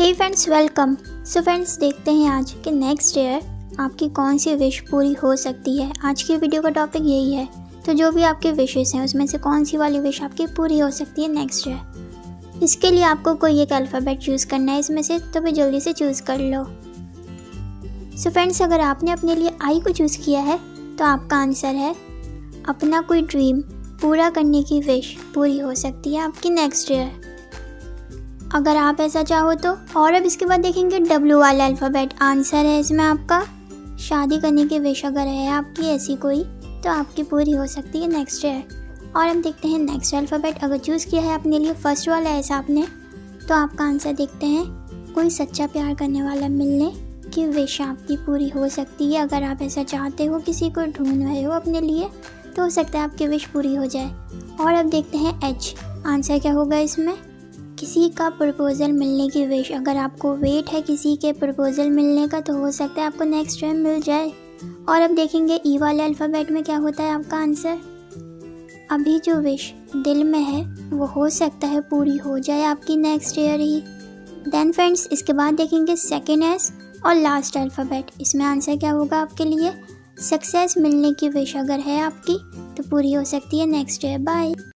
हे friends welcome. So friends देखते हैं आज के नेक्स्ट ईयर आपकी कौन सी विश पूरी हो सकती है। आज की वीडियो का टॉपिक यही है। तो जो भी आपके विशेस हैं उसमें से कौन सी वाली विश आपकी पूरी हो सकती है नेक्स्ट ईयर। इसके लिए आपको कोई एक अल्फ़ाबेट चूज़ करना है इसमें से, तो भी जल्दी से चूज़ कर लो। सो फ्रेंड्स अगर आपने अपने लिए आई को चूज़ किया है तो आपका आंसर है अपना कोई ड्रीम पूरा करने की विश पूरी हो सकती है आपकी नेक्स्ट ईयर। अगर आप ऐसा चाहो तो। और अब इसके बाद देखेंगे W वाला अल्फ़ाबेट। आंसर है इसमें आपका शादी करने की विश अगर है आपकी ऐसी कोई तो आपकी पूरी हो सकती है नेक्स्ट ईयर। और अब देखते हैं नेक्स्ट अल्फ़ाबेट। अगर चूज़ किया है अपने लिए फर्स्ट वाला ऐसा आपने, तो आपका आंसर देखते हैं कोई सच्चा प्यार करने वाला मिलने की विश आपकी पूरी हो सकती है। अगर आप ऐसा चाहते हो, किसी को ढूंढ रहे हो अपने लिए, तो हो सकता है आपकी विश पूरी हो जाए। और अब देखते हैं H। आंसर क्या होगा इसमें? किसी का प्रपोज़ल मिलने की विश। अगर आपको वेट है किसी के प्रपोज़ल मिलने का, तो हो सकता है आपको नेक्स्ट ईयर मिल जाए। और अब देखेंगे ई वाले अल्फ़ाबेट में क्या होता है आपका आंसर। अभी जो विश दिल में है वो हो सकता है पूरी हो जाए आपकी नेक्स्ट ईयर ही। देन फ्रेंड्स इसके बाद देखेंगे सेकेंड एस और लास्ट अल्फ़ाबेट। इसमें आंसर क्या होगा आपके लिए? सक्सेस मिलने की विश अगर है आपकी तो पूरी हो सकती है नेक्स्ट ईयर। बाय।